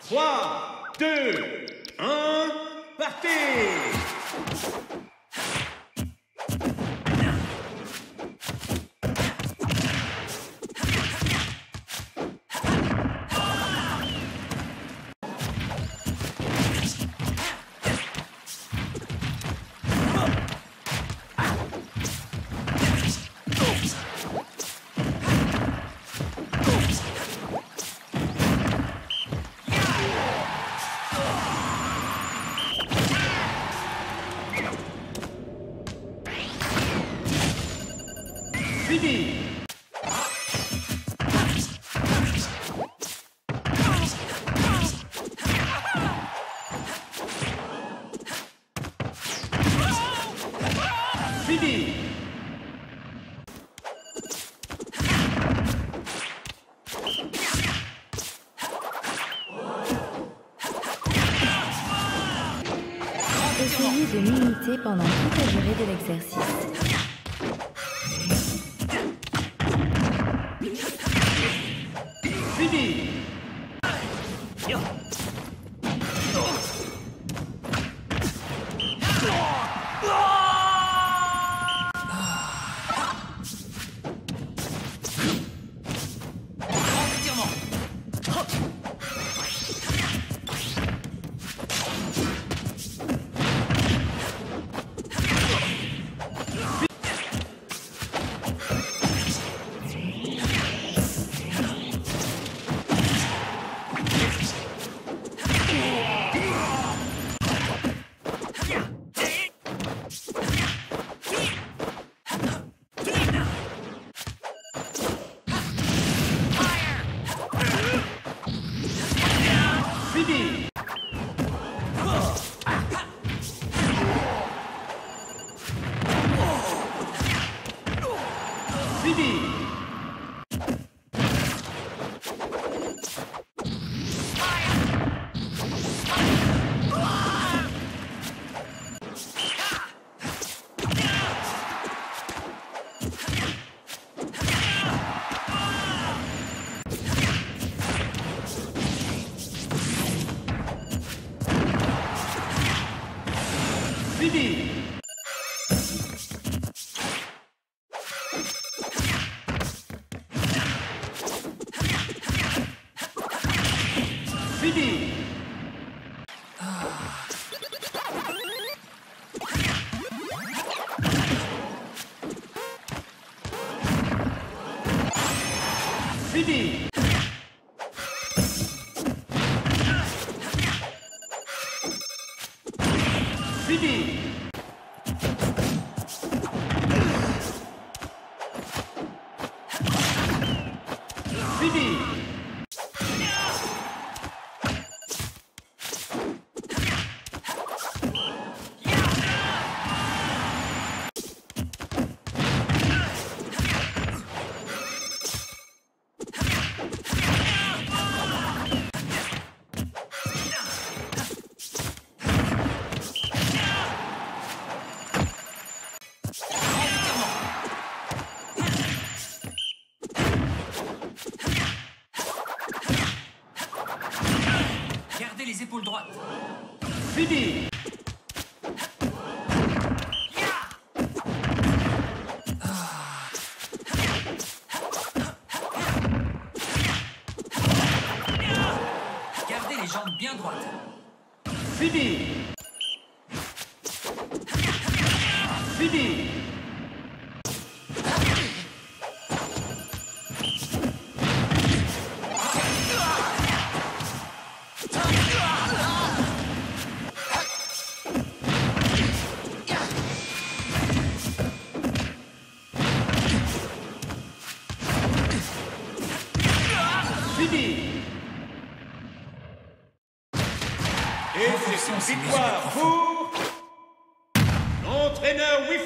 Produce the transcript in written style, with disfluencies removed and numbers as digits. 3, 2, 1, parti! Fini. Fini. Essayez de m'imiter pendant toute la durée de l'exercice. Fini. Fini. Fini. Fini. Fini. Fini. Les épaules droites. Fini. Gardez les jambes bien droites. Fini. Fini. Et c'est son victoire pour l'entraîneur Wii Fit Trainer.